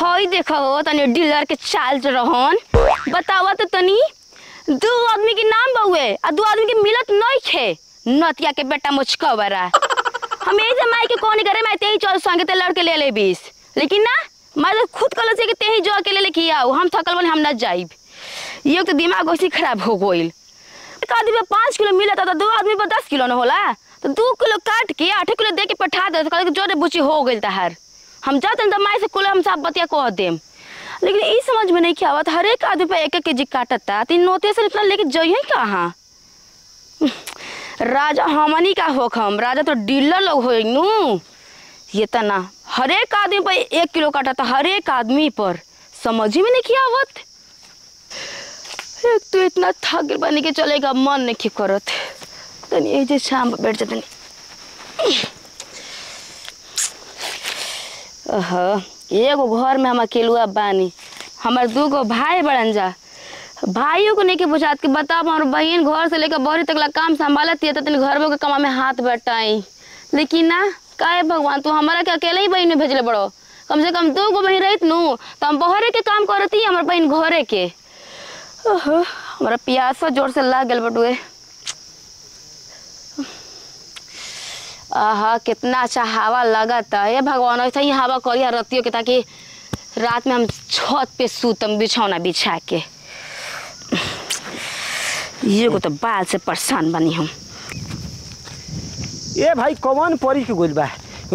हई देखा हो तनी डीलर के चाल रहन बतावा तो तनी दो आदमी के नाम बहुए आ दो आदमी के मिलत नहीं खे नतिया के बेटा मुचकवरा हम ए जमाई के कोनी करे मैं तेई चल संगे ते लड़के ले ले 20 लेकिन ना मैं खुद कल से के तेई जो अकेले लेके आओ हम थकल बन हम ना जाइब ये तो दिमाग ओसी खराब हो गइल एक आदमी 5 किलो मिलत त दो आदमी पर 10 किलो न होला तो 2 किलो काट के 8 किलो दे के पठा दे तो जोरे बुची हो गइल तहार हम जातन जमाई से कुल हम सब बतिया को देम लेकिन ई समझ में नहीं क्या आवत हर एक आदमी पे 1-1 केजी काटता तीन नोते से इतना लेके जइए कहां राजा हमनी का होख हम राजा तो डीलर लोग होई नु ये तना हर एक आदमी पर 1 किलो काटता हर एक आदमी पर समझ में नहीं क्या आवत एक तो इतना थकल बन के चलेगा मन नहीं की करत तनी ए जे शाम बैठ जतनी आहा एगो घर में हम अकेलुआ बानी हमार दूगो भाई बड़न जा भाइयों को लेके पूछात के बता हमार बहन घर से लेके बहरी तक ला काम संभालती है तनी घरबो के कमा में हाथ बटाई लेकिन ना काहे भगवान तू हमरा के अकेले ही बहन में भेजले बड़ो कम से कम दूगो बहन रहत नु त हम बहरे के काम करती हमर बहन घरे के ओहो हमरा प्यास जोर से लागल बटुए आहा कितना अच्छा हवा लगता है भगवान ऐसा ही हवा करिया रतियों के ताकि रात में हम छत पे सूतम बिछौना बिछा के ये को तो बाल से परेशान बनी हम ये भाई कौन परी के गइल बा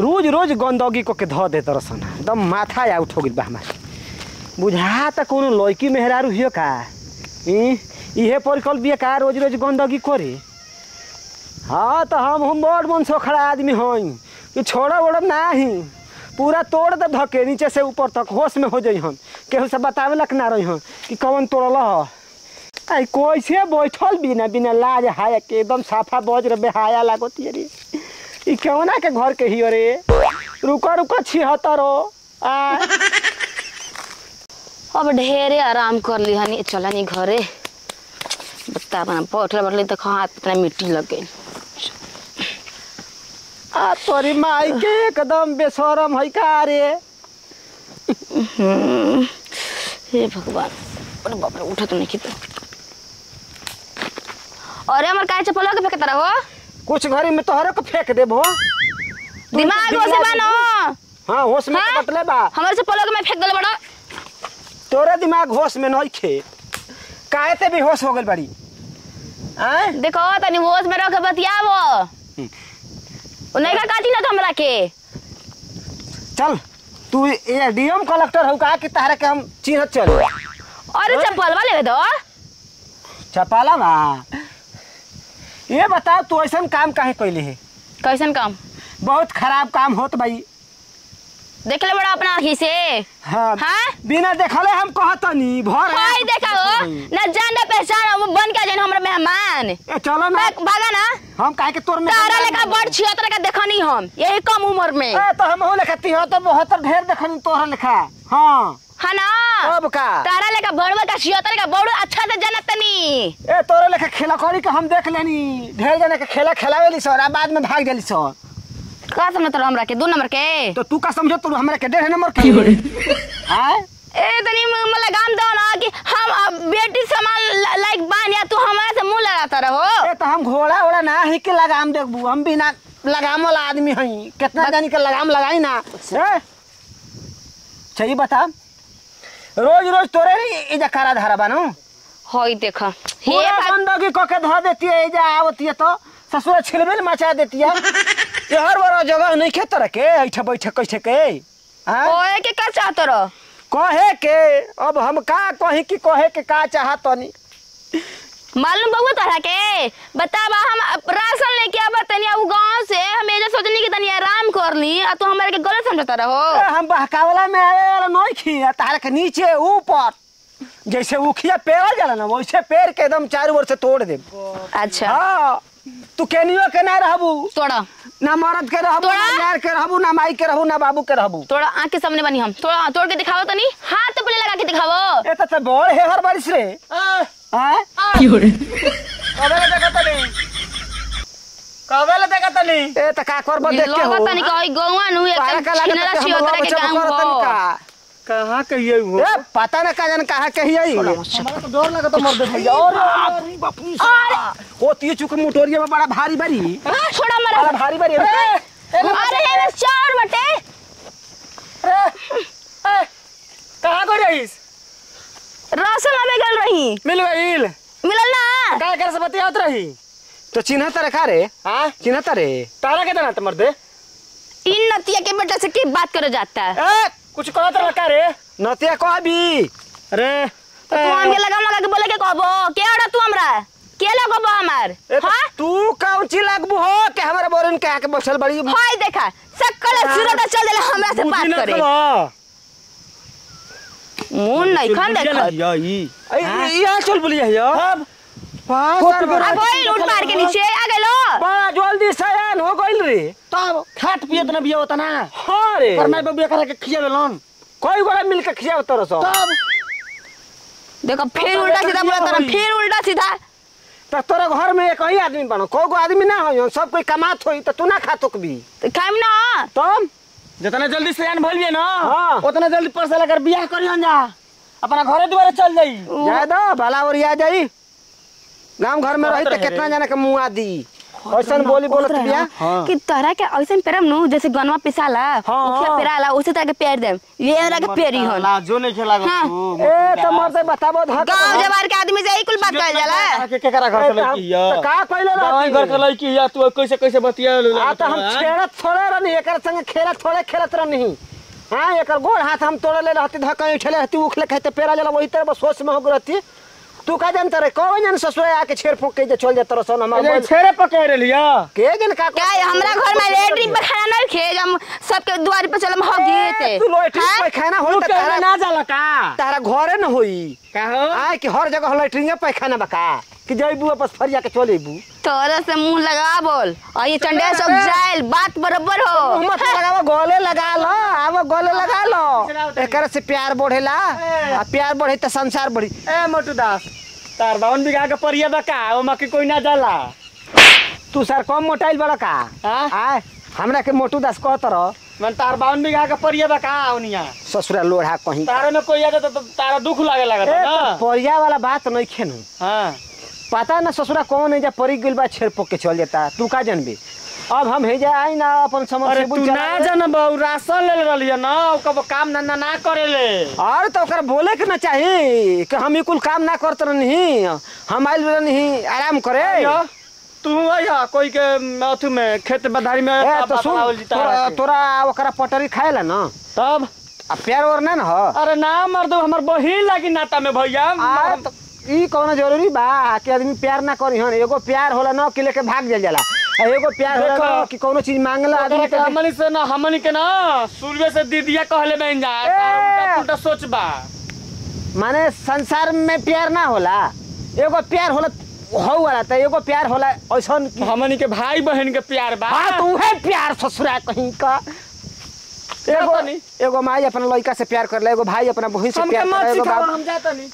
रोज रोज गंदगी को के ध दे तरसन एकदम माथा आउट हो गइल बा हमार बुझा त कोनो लड़की मेहरारू हियो का इहे परिकल बिया का रोज रोज गंदगी करे हाँ तो हम बड़ मन से खड़ा आदमी हई कि छोड़ा वोड़ा ना ही पूरा तोड़ दे धके नीचे से ऊपर तक होश में हो जाइ हम केहू से बतावे लक ना रही हम कि कौन तोड़ल आई कैसे बैठल बिना बिना लाज हाय के एकदम साफा बज बेहाया लागती रे ई कौना के घर के हियो रे रुका रुका 76 अब ढेरे आराम कर ली हनी चलनी घरे बतावन पोठल बटले देखो हाथ इतना मिट्टी लग गई आ तोरी माई के एकदम बेशरम है का रे हे भगवान अरे बाप रे उठा तो नहीं किता अरे हमर काय चपलवा के फेक तरह हो कुछ घरी में तोहरे को फेक देबो दिमाग होश में बनो हां होश में बतले बा हमर चपलवा के मैं फेक देले बड़ा तोरा दिमाग होश में नहीं खे काहे ते बेहोश हो गइल बड़ी हैं देखो तनी होश में रख बतियावो उनका काटी ना हमरा के चल तू ए डीएम कलेक्टर हो का कि तहरा के हम चिन्ह चल अरे चपलवा लेवे दो चपला मा ये बता तू ऐसा काम काहे कइले है कैसन काम बहुत खराब काम होत भाई देख ले बड़ा अपना आंखी से हां हां बिना देखले हम कहतनी भर भाई देखा हो ना जान ना पहचान हम बन के जन हमरा मेहमान ए चलो ना भागा ना हम काहे के तोर में तारा लेखा बड़ 76 का देखनी हम यही कम उम्र में ए तो हम हो लेखा 73 ढेर देखनी तोरा लेखा हां हां ना अब का तारा लेखा बड़वा का 76 का बड़ अच्छा से जानत तनी ए तोरा लेखा खेला करी के हम देख लेनी ढेर जाने के खेला खेलावेली सर बाद में भाग गेली सर का समझ तो हमरा के 2 नंबर के तो तू का समझ तो हमरा के 1.5 नंबर के हां ए तनी मुंह लगाम दो ना कि हम बेटी समान लाइक बान या तू हमरा से मुंह लगाता रहो ए तो हम घोड़ा ओड़ा ना है कि लगाम देखबू हम बिना लगाम वाला आदमी हई कितना जानी के लगाम लगाई ना सही बता रोज रोज तोरे ए जकारा धारा बानो होई देखा हे गंदगी को के ध देती है जा आवती है तो ससुर छिलबिल मचा देती है ये हर बार जगह नहीं खेत रखे ऐठा बैठा कैसे के हां ओए के का चाहत र कहे के अब हम का कहि कि कहे के का चाहत नहीं मालूम बहु तरह के बतावा हम राशन लेके आबा तनिया उ गांव से हम एजे सोचनी कि तनिया आराम करली आ तो हमरा के गलत समझता रहो हम बहकावला में आवे वाला नहीं खी तार के नीचे ऊपर जैसे उखिया पेड़ जाला ना वैसे पेड़ के एकदम चारों ओर से तोड़ दे अच्छा हां तू केनियो के ना रहबू तोड़ा ना मरद के रहबू ना यार के रहबू ना माई के रहबू ना बाबू के रहबू तोड़ा आंख के सामने बनी हम थोड़ा तोड़ के दिखाओ तनी हाथ पे लगा के दिखाओ ए त बड़ है हर बारिश रे हां की हो रे कबेला देखतनी कबेला देखतनी ए त का करब देख के हो लगतनी कई गौवा नु एक छिनरा छियो त के काम हो कहाँ कहिए वो? पता ना कहाँ कहाँ कहिए तो डर लगा तो मर दे भैया। अरे बापू होती चुक मोटोरिया में बड़ा भारी भारी छोड़ा मरा बड़ा भारी भारी। अरे ये चार बटे कहाँ को रहीस? राशन लावे गल रही। मिल गईल? मिलल ना का कर से बतियात रही तो चिन्ह तरखा रे। हां चिन्ह तरे तारा के तना मर दे। इन नतिया के बेटा से की बात करे जाता है? कुछ कहत रखा रे नतिया को अभी। अरे तो हम लगा के बोले के कहबो के अड़ा तू हमरा के लगबो हमार? हां तू कौन ची लगबो हो के हमरा बोरन के आके बसल बड़ी भाई देखा सकल सूरत चल देला हमरा से बात करे मुंह नहीं खान देखा यही यहां चल बोलिए यार। अब अब ओई लूट मार के नीचे आ गेलो बड़ा जल्दी सयान हो गइल रे। तब खाट पिए त न बिया होता ना। हां रे पर मैं बबुआ करा के खियावे लोन कोई गोड़ा मिल के खियाव तोरा सब। तब देखो फिर उल्टा सीधा बोला तोरा फिर उल्टा सीधा। तो तोरा घर में एक ही आदमी बनो कोगो आदमी ना हो सब कोई कमात होई तो तू ना खातोक भी तो काम ना तुम जितना जल्दी सयान भइलिए ना उतना जल्दी पैसा लेकर बियाह करियन जा अपना घरे द्वारे चल जाई जाय द भला ओरिया जाई नाम घर में रही त कितना जाने के मुआ दी ऐसन बोली बोलत बियाह कि तोरा के ऐसन पेरम नु जैसे गनवा पिसाला उखे पेराला उसे ताके पेर देम ये हमरा के पेरी हो लाजो नहीं खेला तू। ए तमर से बताबो गांव जवार के आदमी से इकुल बात कहल जाला के केकरा घर चले की या का कहले गांव घर चले की या तू कैसे कैसे बतिया आ त हम छेड़त थोड़े रहनी एकर संग खेला थोड़े खेलत रहनी। हां एकर गोड़ हाथ हम तोड़ ले रहती धकई उठले रहती उखले खाते पेरा जाला वही तरह सोच में हो रहती तू का जानत रे कोई जन ससुर आके छेड़ फूंक के चल जात रसन हमरा बोल छेड़े पकड़ लिया के जन का का हमरा घर में लेटरिन पे खाना नहीं खे हम सबके द्वार पे चलम हो गेते। तू लेटरिन पे खाना हो त तारा ना जाला का तारा घरे न होई का हो आ कि हर जगह लेटरिन पे खाना बका कि जइबू वापस फरिया के चलेबू तोरा से मुंह लगा बोल और ये चंडिया सब जाइल बात बराबर हो मत लगावा गोले लगा लो आवा गोले लगा लो एकरा से प्यार बढ़ेला आ प्यार बढ़े त संसार बढ़ी। ए मोटू दास तार 52 बीघा के परिया बका ओमा के कोई ना जाला तू सर कम मोटाइल बड़ा का आ हमरा के मोटू दास कहत रह मन तार 52 बीघा के परिया बका ओनिया ससुरा लोढ़ा कहीं तारे में कोई आ त तारा दुख लागे लागत ना परिया वाला बात नहीं खेनु। हां पता ना ससुरा कौन है जा परी गइल बा छेड़ पोक के चल जाता तू का जानबी। अब हम हे जा आई ना अपन समझ से बुझ जा ना जानबा राशन ले रलिया ना ओकर काम ना ना, ना करेले और तो ओकर बोले के ना चाहिए कि हम इकुल काम ना करत नहीं हम आइल नहीं आराम करे तू या कोई के अथु में खेत बधारी में तोरा ओकरा पटरी खाएला ना तब अब प्यार और ना हो। अरे ना मर्द हमर बहिन लागी नाता में भैया ई कोनो जरूरी बा कि आदमी प्यार ना करी हन एगो प्यार होला ना कि लेके भाग जल जाला एगो प्यार होला कि कोनो चीज मांगला आदमी के हमनी से ना हमनी के ना सूर्य से दीदिया कहले में जा उल्टा सोचबा माने संसार में प्यार ना होला एगो प्यार होला हो वाला त एगो प्यार होला ऐसन कि हमनी के भाई बहन के प्यार बा। हां तो उहे प्यार ससुरा कहीं का एगो नहीं एगो माई अपन लइका से प्यार करले एगो भाई अपना बहन से प्यार करे एगो बाप हम जात नहीं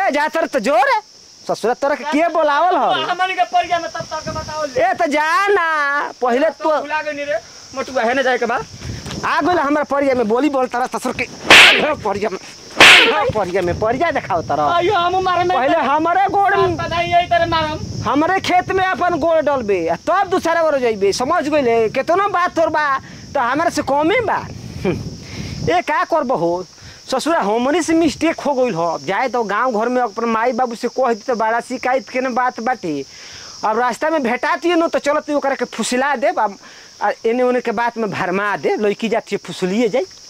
ए जातर तो जोर है ससुर तोरा के बोलावल हो हमनी के परिया में तब तक के बतावल ए त जाना पहिले तो बुला गनी रे मोटुआ है ना जाए के बा आ गेल हमरा परिया में बोली बोल तारा ससुर के परिया में परिया देखाओ तारा आयो हम मारे में पहिले हमरे गोड़ पता ही इधर मारम हमरे खेत में अपन गोड़ डलबे तब दूसरा ओर जाइबे समझ गेले केतना बात तोर बा त हमरा से कमे बा ए का करबो हो ससुरा हमनी से मिस्टेक हो गइल हो जाए तो गांव घर में अपन माई बाबू से कह दी तो बड़ा शिकायत के न बात बाटे अब रास्ता में भेटाती न तो चलत ओकरा के फुसला दे एने ओने के बात में भरमा दे लड़की जाती फुसलिए जाए।